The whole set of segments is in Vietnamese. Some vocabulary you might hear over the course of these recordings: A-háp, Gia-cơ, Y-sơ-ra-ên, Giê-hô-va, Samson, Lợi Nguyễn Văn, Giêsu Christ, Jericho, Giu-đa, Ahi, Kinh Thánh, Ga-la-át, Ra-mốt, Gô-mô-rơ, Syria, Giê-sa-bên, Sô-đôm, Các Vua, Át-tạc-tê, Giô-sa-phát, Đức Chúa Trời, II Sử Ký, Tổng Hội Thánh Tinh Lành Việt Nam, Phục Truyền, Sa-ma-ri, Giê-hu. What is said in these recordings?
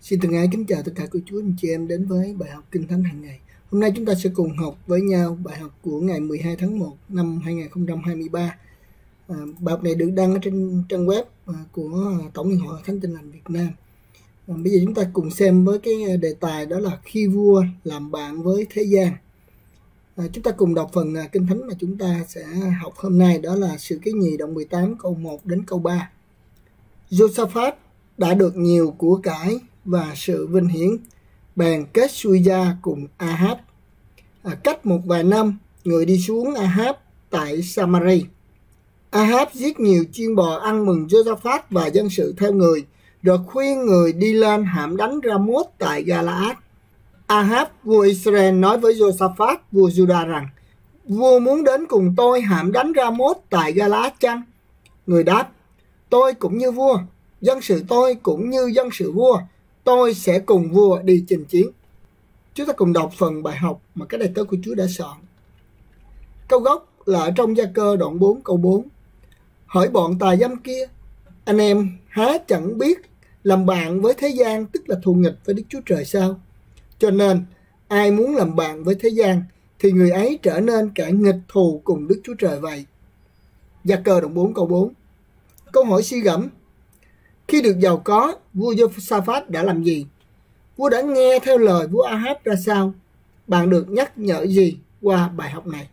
Xin thân ái kính chào tất cả cô chú anh chị em đến với bài học Kinh Thánh hàng ngày. Hôm nay chúng ta sẽ cùng học với nhau bài học của ngày 12 tháng 1 năm 2023. Bài học này được đăng ở trên trang web của Tổng Hội Thánh Tinh Lành Việt Nam. Bây giờ chúng ta cùng xem với cái đề tài đó là khi vua làm bạn với thế gian. Chúng ta cùng đọc phần Kinh Thánh mà chúng ta sẽ học hôm nay, đó là Sử Ký Nhì đoạn 18 câu 1 đến câu 3. Giô-sa-phát đã được nhiều của cải và sự vinh hiển, bèn kết xuôi gia cùng A-háp. Cách một vài năm, người đi xuống A-háp tại Sa-ma-ri. A-háp giết nhiều chiên bò ăn mừng Giô-sa-phát và dân sự theo người, rồi khuyên người đi lên hãm đánh Ra-mốt tại Ga-la-át. A-háp vua Y-sơ-ra-ên nói với Giô-sa-phát vua Giu-đa rằng: vua muốn đến cùng tôi hãm đánh Ra-mốt tại Ga-la-át chăng? Người đáp: tôi cũng như vua, dân sự tôi cũng như dân sự vua, tôi sẽ cùng vua đi chinh chiến. Chúng ta cùng đọc phần bài học mà các đầy tớ của Chúa đã soạn. Câu gốc là ở trong Gia-cơ đoạn 4 câu 4: hỡi bọn tà dâm kia, anh em há chẳng biết làm bạn với thế gian, tức là thù nghịch với Đức Chúa Trời sao? Cho nên ai muốn làm bạn với thế gian thì người ấy trở nên kẻ nghịch thù cùng Đức Chúa Trời vậy. Gia-cơ đoạn 4 câu 4. Câu hỏi suy gẫm: khi được giàu có, vua Giô-sa-phát đã làm gì? Vua đã nghe theo lời vua A-háp ra sao? Bạn được nhắc nhở gì qua bài học này?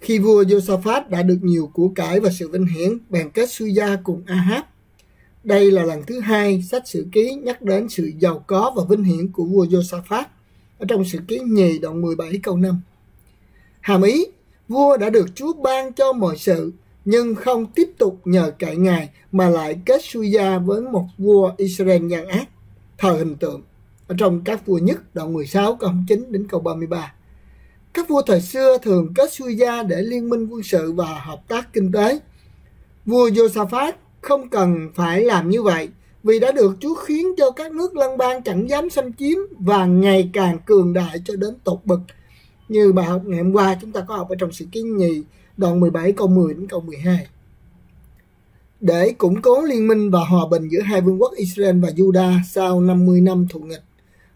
Khi vua Giô-sa-phát đã được nhiều của cải và sự vinh hiển, bèn kết xuôi gia cùng A-háp. Đây là lần thứ hai sách Sử Ký nhắc đến sự giàu có và vinh hiển của vua Giô-sa-phát, ở trong Sử Ký Nhì đoạn 17 câu 5. Hàm ý, vua đã được Chúa ban cho mọi sự, nhưng không tiếp tục nhờ cậy Ngài mà lại kết xuôi gia với một vua Israel gian ác, thờ hình tượng, ở trong Các Vua Nhất đoạn 16 câu 9 đến câu 33. Các vua thời xưa thường kết xuôi gia để liên minh quân sự và hợp tác kinh tế. Vua Giô-sa-phát không cần phải làm như vậy, vì đã được Chúa khiến cho các nước lân bang chẳng dám xâm chiếm và ngày càng cường đại cho đến tột bậc. Như bài học ngày hôm qua chúng ta có học ở trong Sử Ký Nhì đoạn 17 câu 10 đến câu 12. Để củng cố liên minh và hòa bình giữa hai vương quốc Israel và Giu-đa sau 50 năm thù nghịch,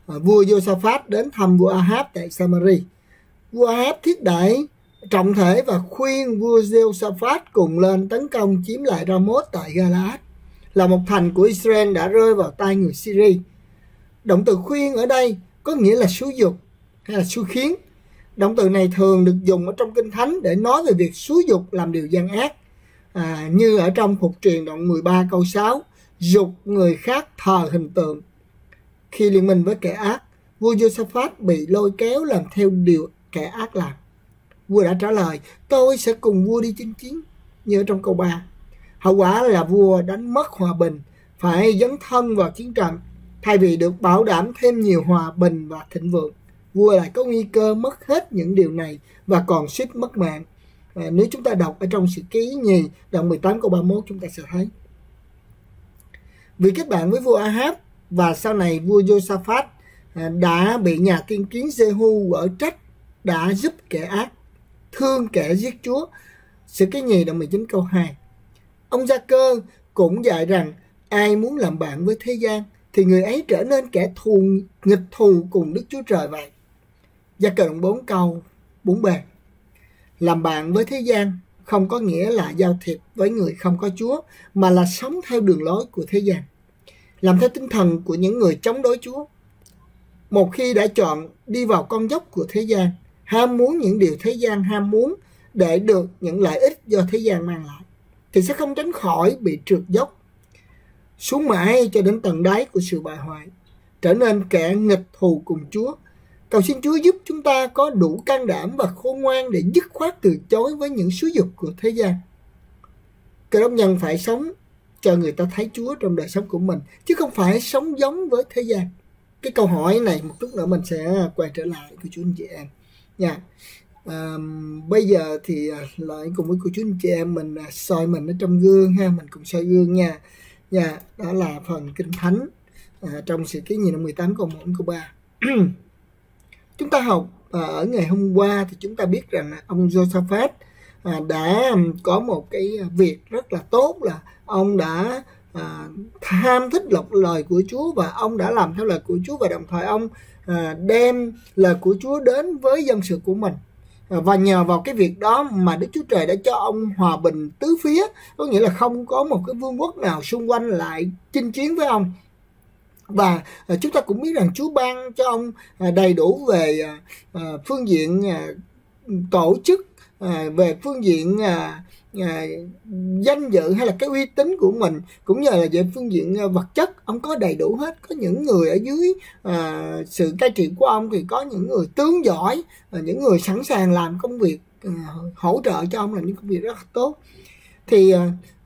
vua Giô-sa-phát đến thăm vua A-háp tại Sa-ma-ri. Vua A-háp thiết đãi trọng thể và khuyên vua Giô-sa-phát cùng lên tấn công chiếm lại Ra-mốt tại Ga-la-át, là một thành của Israel đã rơi vào tay người Syria. Động từ khuyên ở đây có nghĩa là xúi dục hay là xúi khiến. Động từ này thường được dùng ở trong Kinh Thánh để nói về việc xúi dục làm điều gian ác, như ở trong Phục Truyền đoạn 13 câu 6, dục người khác thờ hình tượng. Khi liên minh với kẻ ác, vua Giô-sa-phát bị lôi kéo làm theo điều kẻ ác làm. Vua đã trả lời: tôi sẽ cùng vua đi chinh chiến, như ở trong câu 3. Hậu quả là vua đánh mất hòa bình, phải dấn thân vào chiến trận. Thay vì được bảo đảm thêm nhiều hòa bình và thịnh vượng, vua lại có nguy cơ mất hết những điều này và còn suýt mất mạng. Nếu chúng ta đọc ở trong Sử Ký Nhì đoạn 18 câu 31 chúng ta sẽ thấy. Vì kết bạn với vua A-háp và sau này vua Giô-sa-phát đã bị nhà tiên kiến Giê-hu ở trách đã giúp kẻ ác, thương kẻ giết Chúa. Sử Ký Nhì đoạn 19 câu 2. Ông Gia-cơ cũng dạy rằng ai muốn làm bạn với thế gian thì người ấy trở nên kẻ nghịch thù cùng Đức Chúa Trời vậy. Gia-cơ đoạn 4 câu 4b. Làm bạn với thế gian không có nghĩa là giao thiệp với người không có Chúa, mà là sống theo đường lối của thế gian, làm theo tinh thần của những người chống đối Chúa. Một khi đã chọn đi vào con dốc của thế gian, ham muốn những điều thế gian ham muốn để được những lợi ích do thế gian mang lại, thì sẽ không tránh khỏi bị trượt dốc, xuống mãi cho đến tận đáy của sự bại hoại, trở nên kẻ nghịch thù cùng Chúa. Cầu xin Chúa giúp chúng ta có đủ can đảm và khôn ngoan để dứt khoát từ chối với những xúi dục của thế gian. Cơ đốc nhân phải sống cho người ta thấy Chúa trong đời sống của mình, chứ không phải sống giống với thế gian. Cái câu hỏi này một chút nữa mình sẽ quay trở lại của chú anh chị em nha. Bây giờ thì lại cùng với cô chú anh chị em mình soi mình ở trong gương ha, mình cùng soi gương nha. Đó là phần Kinh Thánh trong Sử Ký Nhì đoạn 18 câu 1 câu 3. Chúng ta học ở ngày hôm qua thì chúng ta biết rằng ông Giô-sa-phát đã có một cái việc rất là tốt, là ông đã tham thích lời của Chúa, và ông đã làm theo lời của Chúa, và đồng thời ông đem lời của Chúa đến với dân sự của mình. Và nhờ vào cái việc đó mà Đức Chúa Trời đã cho ông hòa bình tứ phía, có nghĩa là không có một cái vương quốc nào xung quanh lại chinh chiến với ông. Và chúng ta cũng biết rằng Chúa ban cho ông đầy đủ về phương diện tổ chức, về phương diện danh dự hay là cái uy tín của mình, cũng như là về phương diện vật chất, ông có đầy đủ hết. Có những người ở dưới sự cai trị của ông thì có những người tướng giỏi, những người sẵn sàng làm công việc, hỗ trợ cho ông làm những công việc rất tốt. Thì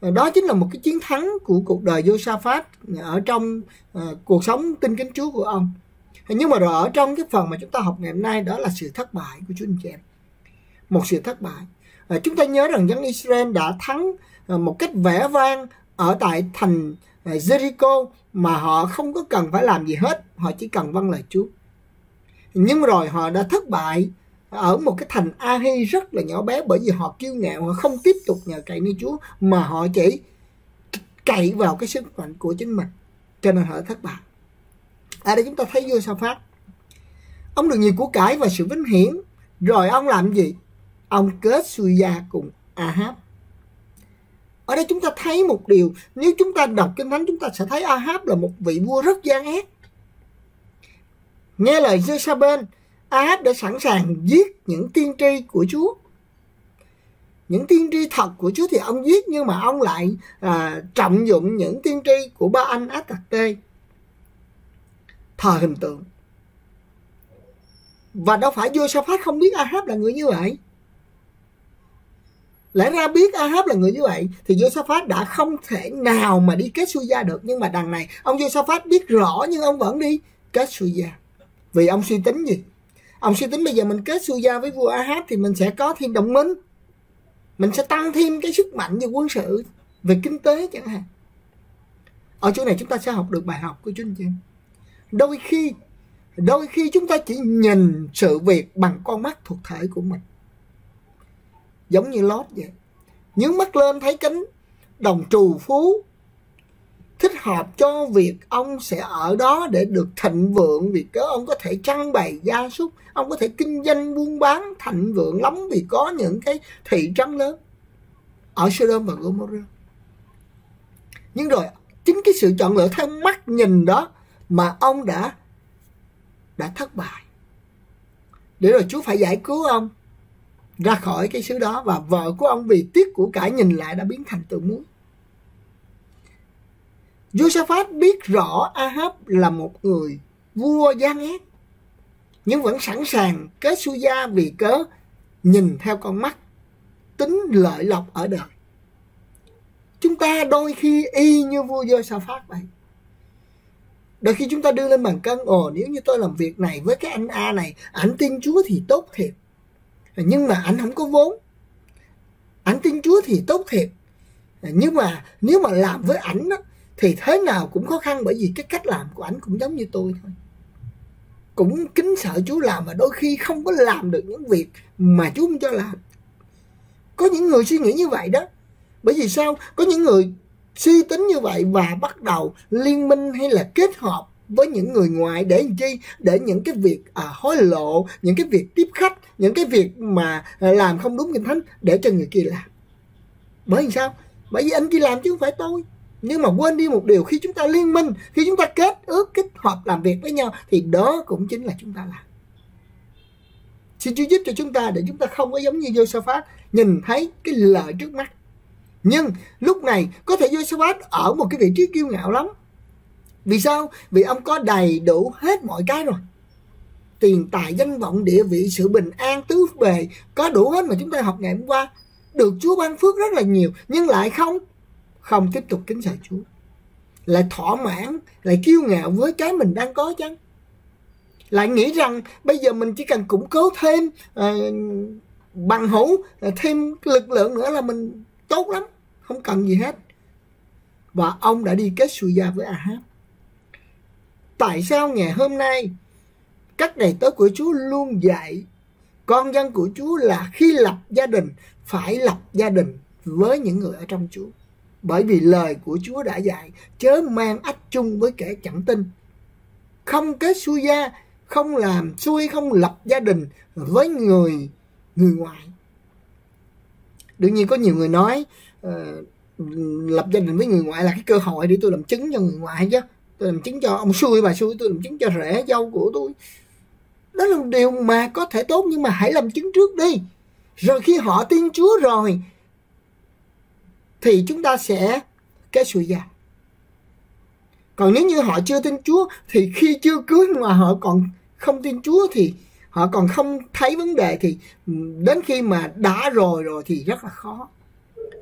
đó chính là một cái chiến thắng của cuộc đời Giô-sa-phát ở trong cuộc sống tin kính Chúa của ông. Nhưng mà rồi ở trong cái phần mà chúng ta học ngày hôm nay, đó là sự thất bại của chúng anh chị em. Một sự thất bại. Chúng ta nhớ rằng dân Israel đã thắng một cách vẻ vang ở tại thành Jericho mà họ không có cần phải làm gì hết, họ chỉ cần vâng lời Chúa. Nhưng rồi họ đã thất bại ở một cái thành Ahi rất là nhỏ bé, bởi vì họ kiêu ngạo, họ không tiếp tục nhờ cậy nơi Chúa mà họ chỉ cậy vào cái sức mạnh của chính mình, cho nên họ thất bại. Ở đây chúng ta thấy Giô-sa-phát, ông được nhiều của cải và sự vinh hiển, rồi ông làm gì? Ông kết xuôi gia cùng A-háp. Ở đây chúng ta thấy một điều, nếu chúng ta đọc Kinh Thánh chúng ta sẽ thấy A-háp là một vị vua rất gian ác. Nghe lời Giê-sa-bên, A-háp đã sẵn sàng giết những tiên tri của Chúa. Những tiên tri thật của Chúa thì ông giết, nhưng mà ông lại trọng dụng những tiên tri của ba anh Át-tạc-tê, thờ hình tượng. Và đâu phải Giô-sa-phát không biết A-háp là người như vậy. Lẽ ra biết A-háp là người như vậy thì Giô-sa-phát đã không thể nào mà đi kết xuôi gia được. Nhưng mà đằng này ông Giô-sa-phát biết rõ nhưng ông vẫn đi kết xuôi gia. Vì ông suy tính gì? Ông suy tính bây giờ mình kết xuôi gia với vua A-háp thì mình sẽ có thêm đồng minh, mình sẽ tăng thêm cái sức mạnh về quân sự, về kinh tế chẳng hạn. Ở chỗ này chúng ta sẽ học được bài học của chúng ta. Đôi khi chúng ta chỉ nhìn sự việc bằng con mắt thuộc thể của mình, giống như Lót vậy, nhướng mắt lên thấy cánh đồng trù phú thích hợp cho việc ông sẽ ở đó để được thịnh vượng, vì cớ ông có thể trang bày gia súc, ông có thể kinh doanh buôn bán thịnh vượng lắm, vì có những cái thị trấn lớn ở Sô-đôm và Gô-mô-rơ. Nhưng rồi chính cái sự chọn lựa theo mắt nhìn đó mà ông đã thất bại, để rồi Chúa phải giải cứu ông ra khỏi cái xứ đó. Và vợ của ông vì tiếc của cải nhìn lại đã biến thành tượng muối. Giô-sa-phát biết rõ A-háp là một người vua gian ác, nhưng vẫn sẵn sàng kết xuôi gia vì cớ nhìn theo con mắt tính lợi lộc ở đời. Chúng ta đôi khi y như vua Giô-sa-phát vậy. Đôi khi chúng ta đưa lên bàn cân, nếu như tôi làm việc này với cái anh A này, ảnh tin Chúa thì tốt thiệt, nhưng mà ảnh không có vốn. Ảnh tin Chúa thì tốt thiệt, nhưng mà nếu mà làm với ảnh thì thế nào cũng khó khăn, bởi vì cái cách làm của ảnh cũng giống như tôi thôi. Cũng kính sợ Chúa làm mà đôi khi không có làm được những việc mà Chúa không cho làm. Có những người suy nghĩ như vậy đó. Bởi vì sao? Có những người suy tính như vậy và bắt đầu liên minh hay là kết hợp với những người ngoài để làm chi? Để những cái việc hối lộ, những cái việc tiếp khách, những cái việc mà làm không đúng Kinh Thánh để cho người kia làm. Bởi vì sao? Bởi vì anh kia làm chứ không phải tôi. Nhưng mà quên đi một điều, khi chúng ta liên minh, khi chúng ta kết ước, kết hợp làm việc với nhau thì đó cũng chính là chúng ta làm. Xin Chúa giúp cho chúng ta để chúng ta không có giống như Giô-sa-phát nhìn thấy cái lợi trước mắt. Nhưng lúc này có thể Giô-sa-phát ở một cái vị trí kiêu ngạo lắm. Vì sao? Vì ông có đầy đủ hết mọi cái rồi. Tiền tài, danh vọng, địa vị, sự bình an, tứ bề, có đủ hết mà chúng ta học ngày hôm qua. Được Chúa ban phước rất là nhiều, nhưng lại không tiếp tục kính sợ Chúa. Lại thỏa mãn, lại kiêu ngạo với cái mình đang có chăng. Lại nghĩ rằng bây giờ mình chỉ cần củng cố thêm bằng hữu, thêm lực lượng nữa là mình tốt lắm, không cần gì hết. Và ông đã đi kết xuôi gia với A-háp. Tại sao ngày hôm nay các đầy tớ của Chúa luôn dạy con dân của Chúa là khi lập gia đình phải lập gia đình với những người ở trong Chúa, Bởi vì lời của Chúa đã dạy, chớ mang ách chung với kẻ chẳng tin. Không kết xuôi gia, không làm xuôi, không lập gia đình với người ngoài. Đương nhiên có nhiều người nói lập gia đình với người ngoại là cái cơ hội để tôi làm chứng cho người ngoại chứ. Tôi làm chứng cho ông xui, bà xui, tôi làm chứng cho rể, dâu của tôi. Đó là điều mà có thể tốt, nhưng mà hãy làm chứng trước đi. Rồi khi họ tin Chúa rồi thì chúng ta sẽ kết xuôi gia. Còn nếu như họ chưa tin Chúa thì khi chưa cưới mà họ còn không tin Chúa, thì họ còn không thấy vấn đề, thì đến khi mà đã rồi thì rất là khó.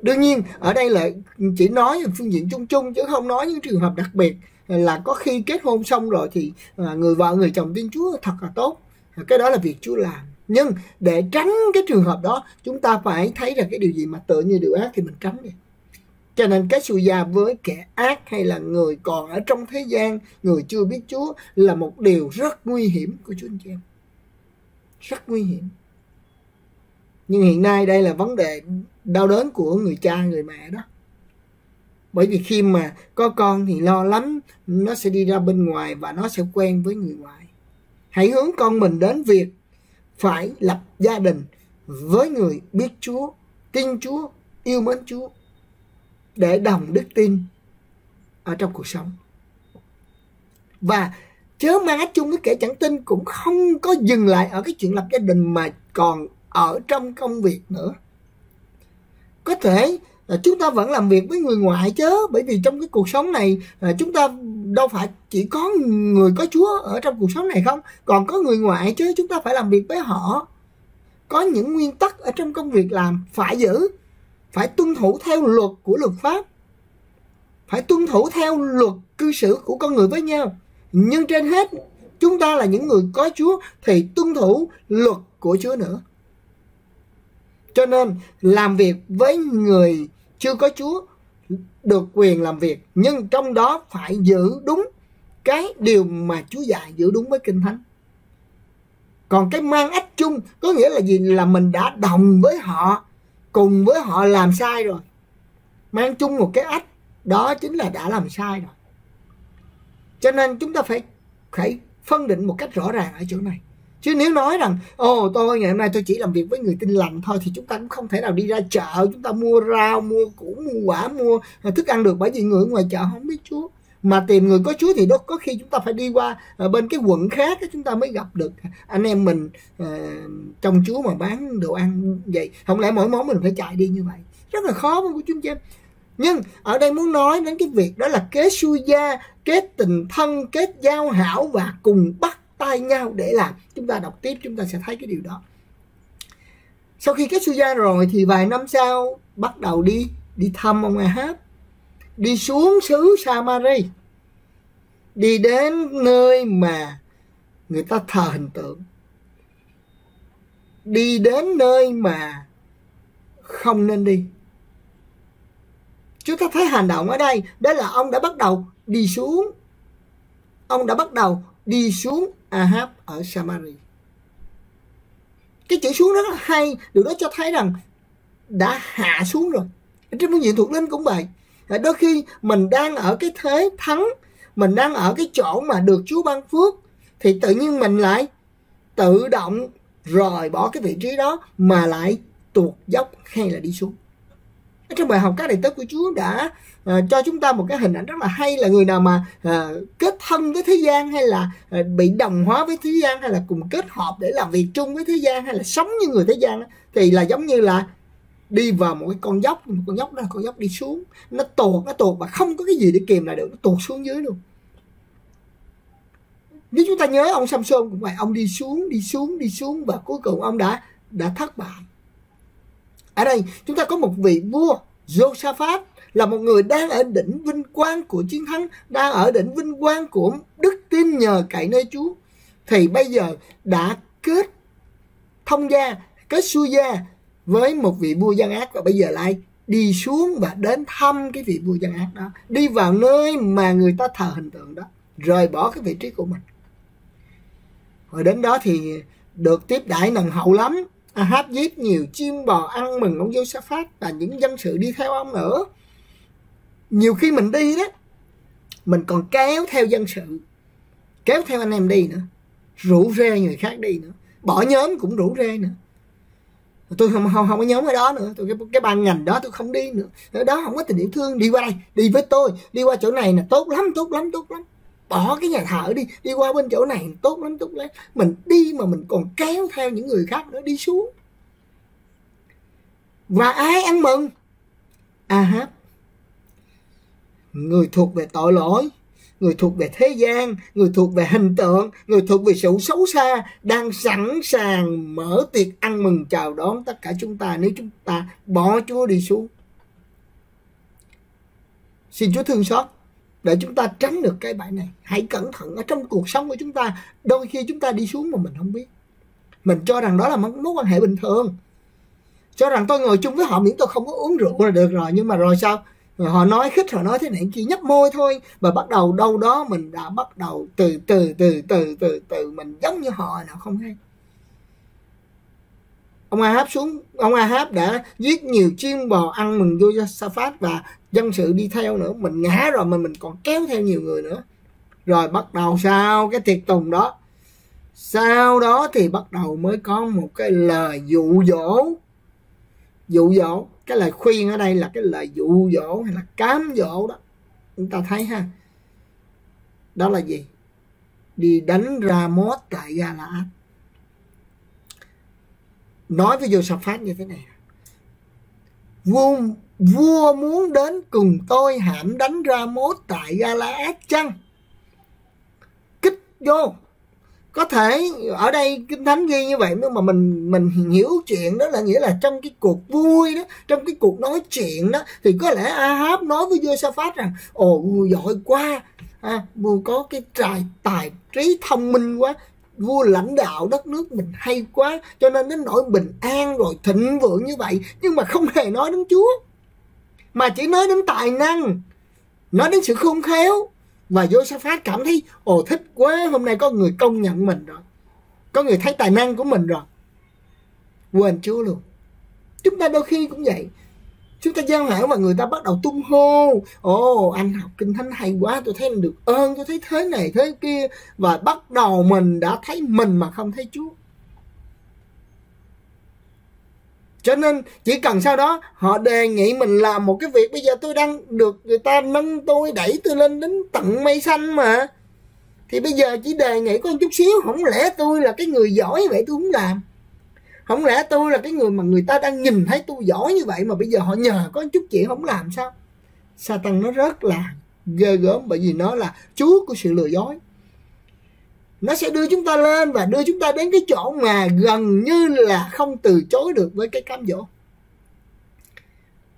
Đương nhiên ở đây là chỉ nói về phương diện chung chung, chứ không nói những trường hợp đặc biệt là có khi kết hôn xong rồi thì người vợ người chồng tin Chúa thật là tốt. Cái đó là việc Chúa làm. Nhưng để tránh cái trường hợp đó, chúng ta phải thấy rằng cái điều gì mà tựa như điều ác thì mình tránh đi. Cho nên cái sự già với kẻ ác hay là người còn ở trong thế gian, người chưa biết Chúa là một điều rất nguy hiểm của Chúa anh chị em. Rất nguy hiểm. Nhưng hiện nay đây là vấn đề đau đớn của người cha, người mẹ đó. Bởi vì khi mà có con thì lo lắm, nó sẽ đi ra bên ngoài và nó sẽ quen với người ngoài. Hãy hướng con mình đến việc phải lập gia đình với người biết Chúa, tin Chúa, yêu mến Chúa, để đồng đức tin ở trong cuộc sống. Và chớ mang ách chung với kẻ chẳng tin cũng không có dừng lại ở cái chuyện lập gia đình, mà còn ở trong công việc nữa. Có thể là chúng ta vẫn làm việc với người ngoại chứ, bởi vì trong cái cuộc sống này chúng ta đâu phải chỉ có người có Chúa ở trong cuộc sống này không, còn có người ngoại chứ, chúng ta phải làm việc với họ. Có những nguyên tắc ở trong công việc làm phải giữ, phải tuân thủ theo luật của luật pháp, phải tuân thủ theo luật cư xử của con người với nhau. Nhưng trên hết, chúng ta là những người có Chúa thì tuân thủ luật của Chúa nữa. Cho nên làm việc với người chưa có Chúa được quyền làm việc, nhưng trong đó phải giữ đúng cái điều mà Chúa dạy, giữ đúng với Kinh Thánh. Còn cái mang ách chung có nghĩa là gì? Là mình đã đồng với họ, cùng với họ làm sai rồi. Mang chung một cái ách, đó chính là đã làm sai rồi. Cho nên chúng ta phải phân định một cách rõ ràng ở chỗ này. Chứ nếu nói rằng tôi ngày hôm nay tôi chỉ làm việc với người tin lành thôi, thì chúng ta cũng không thể nào đi ra chợ chúng ta mua rau, mua củ, mua quả, mua thức ăn được, bởi vì người ngoài chợ không biết Chúa. Mà tìm người có Chúa thì đó có khi chúng ta phải đi qua bên cái quận khác chúng ta mới gặp được anh em mình trong Chúa mà bán đồ ăn vậy. Không lẽ mỗi món mình phải chạy đi như vậy? Rất là khó của chúng em. Nhưng ở đây muốn nói đến cái việc đó là kết xuôi gia, kết tình thân, kết giao hảo và cùng bắt tay nhau để làm. Chúng ta đọc tiếp chúng ta sẽ thấy cái điều đó. Sau khi kết xuôi gia rồi thì vài năm sau bắt đầu đi thăm ông A-háp, đi xuống xứ Sa-ma-ri, đi đến nơi mà người ta thờ hình tượng, đi đến nơi mà không nên đi. Chúng ta thấy hành động ở đây đó là ông đã bắt đầu đi xuống, ông đã bắt đầu đi xuống A-háp ở Sa-ma-ri. Cái chữ xuống rất là hay, điều đó cho thấy rằng đã hạ xuống rồi. Trên phương diện thuộc linh cũng vậy. Đôi khi mình đang ở cái thế thắng, mình đang ở cái chỗ mà được Chúa ban phước, thì tự nhiên mình lại tự động rời bỏ cái vị trí đó mà lại tuột dốc hay là đi xuống. Trong bài học các đầy tớ của Chúa đã cho chúng ta một cái hình ảnh rất là hay, là người nào mà kết thân với thế gian hay là bị đồng hóa với thế gian, hay là cùng kết hợp để làm việc chung với thế gian, hay là sống như người thế gian, thì là giống như là đi vào một cái con dốc. Một con dốc đó là con dốc đi xuống, nó tuột và không có cái gì để kìm lại được, nó tuột xuống dưới luôn. Nếu chúng ta nhớ ông Samson cũng vậy, ông đi xuống và cuối cùng ông đã thất bại. Ở đây chúng ta có một vị vua Giô-sa-phát là một người đang ở đỉnh vinh quang của chiến thắng, đang ở đỉnh vinh quang của đức tin nhờ cậy nơi Chúa, thì bây giờ đã kết thông gia, kết xuôi gia với một vị vua gian ác, và bây giờ lại đi xuống và đến thăm cái vị vua gian ác đó, đi vào nơi mà người ta thờ hình tượng đó, rời bỏ cái vị trí của mình. Rồi đến đó thì được tiếp đãi nồng hậu lắm. A-háp giết nhiều chim bò ăn mừng ông Giô-sa-phát và những dân sự đi theo ông nữa. nhiều khi mình đi đó, mình còn kéo theo dân sự, kéo theo anh em đi nữa, rủ rê người khác đi nữa, bỏ nhóm cũng rủ rê nữa. Tôi không có nhóm ở đó nữa, tôi cái ban ngành đó tôi không đi nữa, ở đó không có tình yêu thương. Đi qua đây, đi với tôi, đi qua chỗ này là tốt lắm, tốt lắm, tốt lắm. Bỏ cái nhà thờ đi, đi qua bên chỗ này tốt lắm, tốt lắm. Mình đi mà mình còn kéo theo những người khác nữa đi xuống. Và ai ăn mừng? A-háp, người thuộc về tội lỗi, người thuộc về thế gian, người thuộc về hình tượng, người thuộc về sự xấu xa, đang sẵn sàng mở tiệc ăn mừng chào đón tất cả chúng ta nếu chúng ta bỏ Chúa đi xuống. Xin Chúa thương xót để chúng ta tránh được cái bẫy này. Hãy cẩn thận ở trong cuộc sống của chúng ta. Đôi khi chúng ta đi xuống mà mình không biết. Mình cho rằng đó là mối quan hệ bình thường, cho rằng tôi ngồi chung với họ miễn tôi không có uống rượu là được rồi. Nhưng mà rồi sao? Rồi họ nói khích, họ nói thế này kia, nhấp môi thôi. Và bắt đầu đâu đó mình đã bắt đầu từ từ mình giống như họ nào không hay. Ông A-háp xuống, ông A-háp đã giết nhiều chim bò ăn mừng Giô-sa-phát và dân sự đi theo nữa. Mình ngã rồi mà mình còn kéo theo nhiều người nữa. Rồi bắt đầu sau cái tiệc tùng đó, sau đó thì bắt đầu mới có một cái lời dụ dỗ. Dụ dỗ, cái lời khuyên ở đây là cái lời dụ dỗ hay là cám dỗ đó. Chúng ta thấy ha, đó là gì? Đi đánh Ra-mốt tại Ga-la-át. Nói với Giô-sa-phát như thế này: Vua muốn đến cùng tôi hãm đánh Ra-mốt tại Ga-la-át chăng? Kích vô. Có thể ở đây Kinh Thánh ghi như vậy, nhưng mà mình hiểu chuyện đó là nghĩa là trong cái cuộc vui đó, trong cái cuộc nói chuyện đó, thì có lẽ A-háp nói với Giô-sa-phát rằng: ồ, vua giỏi quá, vua có cái tài trí thông minh quá, vua lãnh đạo đất nước mình hay quá, cho nên đến nỗi bình an rồi thịnh vượng như vậy. Nhưng mà không hề nói đến Chúa, mà chỉ nói đến tài năng, nói đến sự khôn khéo. Và Giô-sa-phát cảm thấy: ồ, thích quá, hôm nay có người công nhận mình rồi, có người thấy tài năng của mình rồi. Quên Chúa luôn. Chúng ta đôi khi cũng vậy, chúng ta giao hảo và người ta bắt đầu tung hô: ồ, anh học Kinh Thánh hay quá, tôi thấy anh được ơn, tôi thấy thế này thế kia. Và bắt đầu mình đã thấy mình mà không thấy Chúa. Cho nên chỉ cần sau đó họ đề nghị mình làm một cái việc, bây giờ tôi đang được người ta nâng tôi, đẩy tôi lên đến tận mây xanh mà, thì bây giờ chỉ đề nghị có một chút xíu, không lẽ tôi là cái người giỏi vậy tôi không làm, không lẽ tôi là cái người mà người ta đang nhìn thấy tôi giỏi như vậy mà bây giờ họ nhờ có một chút chuyện không làm sao? Sa-tan nó rất là ghê gớm, bởi vì nó là chúa của sự lừa dối. Nó sẽ đưa chúng ta lên và đưa chúng ta đến cái chỗ mà gần như là không từ chối được với cái cám dỗ.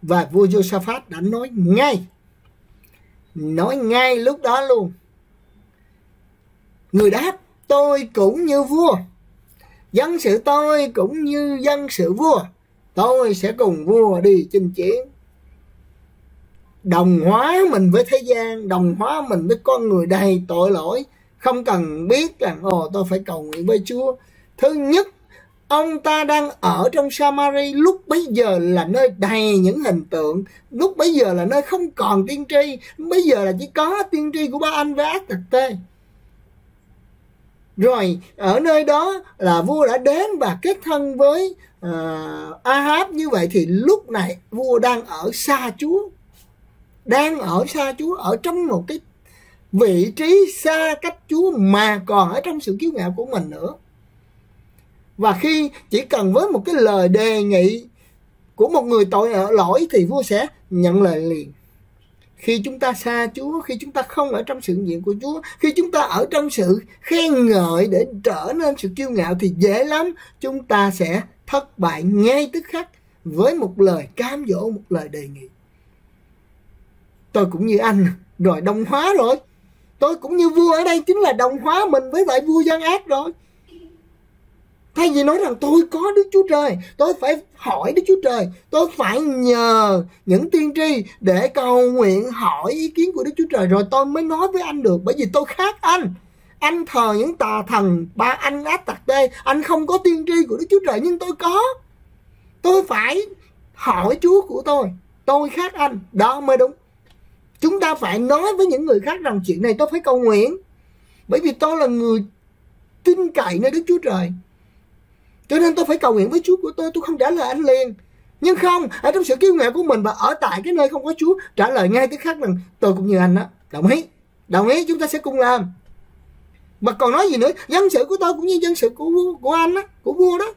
Và vua Giô-sa-phát đã nói ngay lúc đó luôn. Người đáp: tôi cũng như vua, dân sự tôi cũng như dân sự vua, tôi sẽ cùng vua đi chinh chiến. Đồng hóa mình với thế gian, đồng hóa mình với con người đầy tội lỗi. Không cần biết rằng ồ, tôi phải cầu nguyện với Chúa. Thứ nhất, ông ta đang ở trong Sa-ma-ri, lúc bấy giờ là nơi đầy những hình tượng, lúc bấy giờ là nơi không còn tiên tri, lúc bấy giờ là chỉ có tiên tri của Ba Anh và Ác Tạc Tê. Rồi ở nơi đó là vua đã đến và kết thân với A-háp. Như vậy thì lúc này vua đang ở xa Chúa, đang ở xa Chúa, ở trong một cái vị trí xa cách Chúa mà còn ở trong sự kiêu ngạo của mình nữa. Và khi chỉ cần với một cái lời đề nghị của một người tội lỗi thì vua sẽ nhận lời liền. Khi chúng ta xa Chúa, khi chúng ta không ở trong sự diện của Chúa, khi chúng ta ở trong sự khen ngợi để trở nên sự kiêu ngạo thì dễ lắm chúng ta sẽ thất bại ngay tức khắc với một lời cám dỗ, một lời đề nghị. Tôi cũng như anh rồi, đồng hóa rồi. Tôi cũng như vua ở đây chính là đồng hóa mình với lại vua gian ác rồi. Thay vì nói rằng tôi có Đức Chúa Trời, tôi phải hỏi Đức Chúa Trời, tôi phải nhờ những tiên tri để cầu nguyện hỏi ý kiến của Đức Chúa Trời rồi tôi mới nói với anh được, bởi vì tôi khác anh. Anh thờ những tà thần Ba Anh Áp Tạc Tê, anh không có tiên tri của Đức Chúa Trời, nhưng tôi có. Tôi phải hỏi Chúa của tôi khác anh, đó mới đúng. Chúng ta phải nói với những người khác rằng chuyện này tôi phải cầu nguyện, bởi vì tôi là người tin cậy nơi Đức Chúa Trời, cho nên tôi phải cầu nguyện với Chúa của tôi không trả lời anh liền. Nhưng không, ở trong sự kiêu ngạo của mình và ở tại cái nơi không có Chúa, trả lời ngay tiếng khác rằng tôi cũng như anh đó, đồng ý chúng ta sẽ cùng làm. Mà còn nói gì nữa, dân sự của tôi cũng như dân sự của anh đó, của vua đó.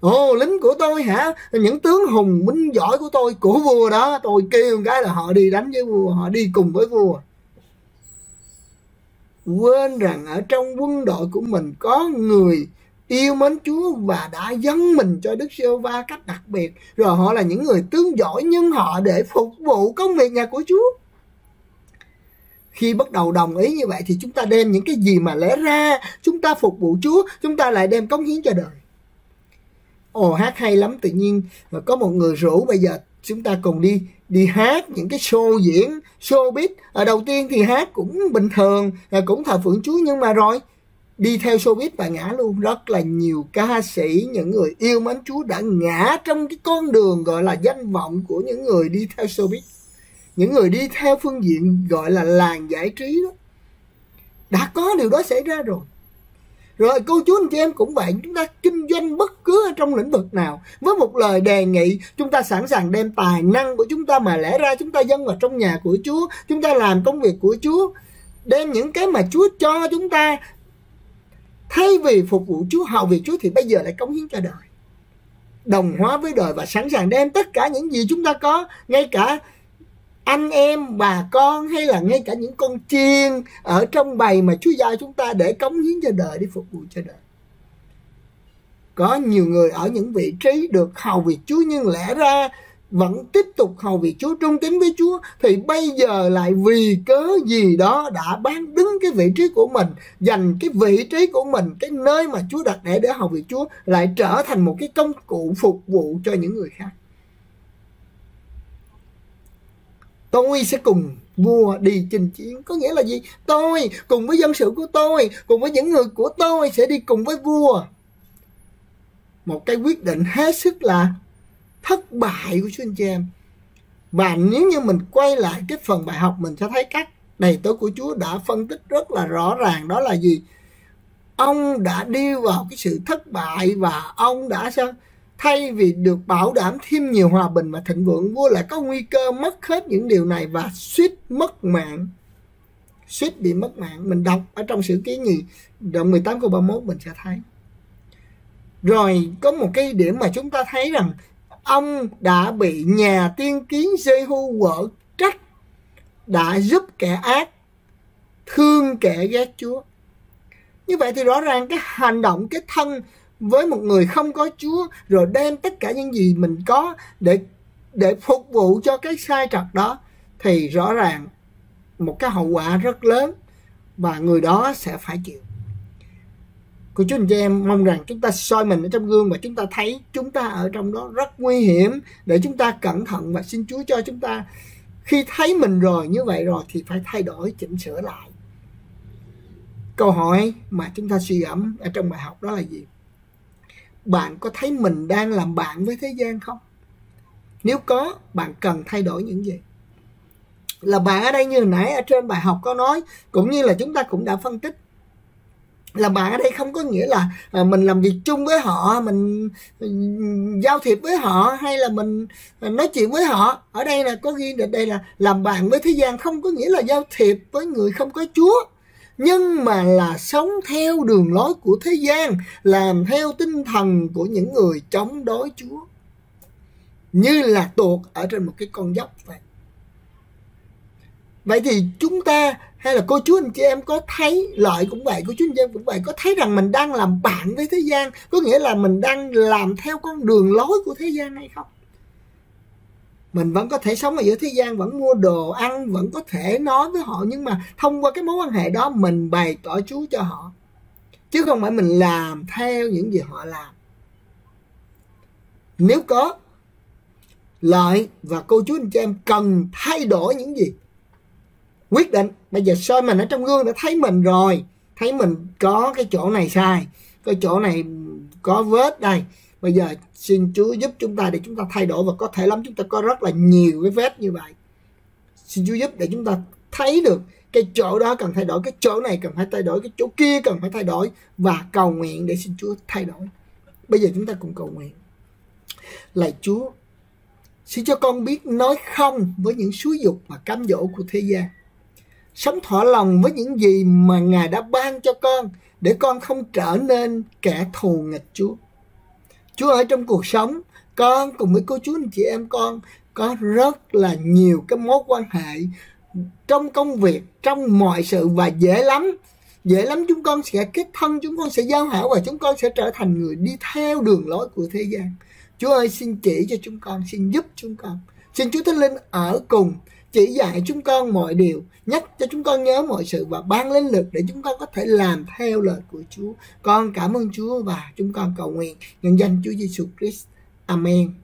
Ồ, lính của tôi hả, những tướng hùng binh giỏi của tôi, của vua đó, tôi kêu cái là họ đi đánh với vua, họ đi cùng với vua. Quên rằng ở trong quân đội của mình có người yêu mến Chúa và đã dâng mình cho Đức Giê-hô-va cách đặc biệt, rồi họ là những người tướng giỏi nhưng họ để phục vụ công việc nhà của Chúa. Khi bắt đầu đồng ý như vậy thì chúng ta đem những cái gì mà lẽ ra chúng ta phục vụ Chúa, chúng ta lại đem cống hiến cho đời. Ồ, hát hay lắm, tự nhiên có một người rủ bây giờ chúng ta cùng đi hát những cái show diễn, showbiz. Ở đầu tiên thì hát cũng bình thường, cũng thờ phượng Chúa, nhưng mà rồi đi theo showbiz và ngã luôn. Rất là nhiều ca sĩ, những người yêu mến Chúa đã ngã trong cái con đường gọi là danh vọng của những người đi theo showbiz, những người đi theo phương diện gọi là làng giải trí đó. Đã có điều đó xảy ra rồi. Rồi cô chú anh chị em cũng vậy, chúng ta kinh doanh bất cứ ở trong lĩnh vực nào, với một lời đề nghị chúng ta sẵn sàng đem tài năng của chúng ta mà lẽ ra chúng ta dâng vào trong nhà của Chúa, chúng ta làm công việc của Chúa, đem những cái mà Chúa cho chúng ta, thay vì phục vụ Chúa, hầu việc Chúa, thì bây giờ lại cống hiến cho đời, đồng hóa với đời và sẵn sàng đem tất cả những gì chúng ta có, ngay cả anh em, bà con, hay là ngay cả những con chiên ở trong bầy mà Chúa giao chúng ta, để cống hiến cho đời, để phục vụ cho đời. Có nhiều người ở những vị trí được hầu việc Chúa nhưng lẽ ra vẫn tiếp tục hầu việc Chúa, trung tín với Chúa, thì bây giờ lại vì cớ gì đó đã bán đứng cái vị trí của mình, dành cái vị trí của mình, cái nơi mà Chúa đặt để hầu việc Chúa, lại trở thành một cái công cụ phục vụ cho những người khác. Tôi sẽ cùng vua đi chinh chiến. Có nghĩa là gì? Tôi cùng với dân sự của tôi, cùng với những người của tôi sẽ đi cùng với vua. Một cái quyết định hết sức là thất bại của chúng anh chị em. Và nếu như mình quay lại cái phần bài học, mình sẽ thấy các đầy tớ của Chúa đã phân tích rất là rõ ràng. Đó là gì? Ông đã đi vào cái sự thất bại và ông đã sao? Thay vì được bảo đảm thêm nhiều hòa bình và thịnh vượng, vua lại có nguy cơ mất hết những điều này và suýt mất mạng. Suýt bị mất mạng. Mình đọc ở trong Sử Ký Nhì, đoạn 18 câu 31 mình sẽ thấy. Rồi có một cái điểm mà chúng ta thấy rằng ông đã bị nhà tiên kiến Giê-hu quở trách, đã giúp kẻ ác, thương kẻ ghét Chúa. Như vậy thì rõ ràng cái hành động, cái thân với một người không có Chúa, rồi đem tất cả những gì mình có để phục vụ cho cái sai trật đó, thì rõ ràng một cái hậu quả rất lớn và người đó sẽ phải chịu. Cô chú anh chị em, mong rằng chúng ta soi mình ở trong gương và chúng ta thấy chúng ta ở trong đó rất nguy hiểm, để chúng ta cẩn thận và xin Chúa cho chúng ta khi thấy mình rồi như vậy rồi thì phải thay đổi, chỉnh sửa lại. Câu hỏi mà chúng ta suy gẫm ở trong bài học đó là gì? Bạn có thấy mình đang làm bạn với thế gian không? Nếu có, bạn cần thay đổi những gì? Là bạn ở đây như hồi nãy ở trên bài học có nói, cũng như là chúng ta cũng đã phân tích. Là bạn ở đây không có nghĩa là mình làm việc chung với họ, mình giao thiệp với họ, hay là mình nói chuyện với họ. Ở đây là có ghi được đây là làm bạn với thế gian, không có nghĩa là giao thiệp với người không có Chúa, nhưng mà là sống theo đường lối của thế gian, làm theo tinh thần của những người chống đối Chúa, như là tuột ở trên một cái con dốc vậy. Vậy thì chúng ta hay là cô chú anh chị em có thấy, Lợi cũng vậy, cô chú anh chị em cũng vậy, có thấy rằng mình đang làm bạn với thế gian, có nghĩa là mình đang làm theo con đường lối của thế gian hay không? Mình vẫn có thể sống ở giữa thế gian, vẫn mua đồ ăn, vẫn có thể nói với họ, nhưng mà thông qua cái mối quan hệ đó mình bày tỏ Chúa cho họ, chứ không phải mình làm theo những gì họ làm. Nếu có, Lợi và cô chú anh chị em cần thay đổi những gì? Quyết định. Bây giờ soi mình ở trong gương đã thấy mình rồi, thấy mình có cái chỗ này sai, cái chỗ này có vết đây. Bây giờ xin Chúa giúp chúng ta để chúng ta thay đổi, và có thể lắm chúng ta có rất là nhiều cái vết như vậy. Xin Chúa giúp để chúng ta thấy được cái chỗ đó cần thay đổi, cái chỗ này cần phải thay đổi, cái chỗ kia cần phải thay đổi, và cầu nguyện để xin Chúa thay đổi. Bây giờ chúng ta cùng cầu nguyện. Lạy Chúa, xin cho con biết nói không với những xúi dục và cám dỗ của thế gian, sống thỏa lòng với những gì mà Ngài đã ban cho con, để con không trở nên kẻ thù nghịch Chúa. Chúa ơi, trong cuộc sống, con cùng với cô chú anh chị em con có rất là nhiều cái mối quan hệ trong công việc, trong mọi sự, và dễ lắm chúng con sẽ kết thân, chúng con sẽ giao hảo, và chúng con sẽ trở thành người đi theo đường lối của thế gian. Chúa ơi, xin chỉ cho chúng con, xin giúp chúng con. Xin Chúa Thánh Linh ở cùng, chỉ dạy chúng con mọi điều, nhắc cho chúng con nhớ mọi sự, và ban linh lực để chúng con có thể làm theo lời của Chúa. Con cảm ơn Chúa và chúng con cầu nguyện nhân danh Chúa Giêsu Christ. Amen.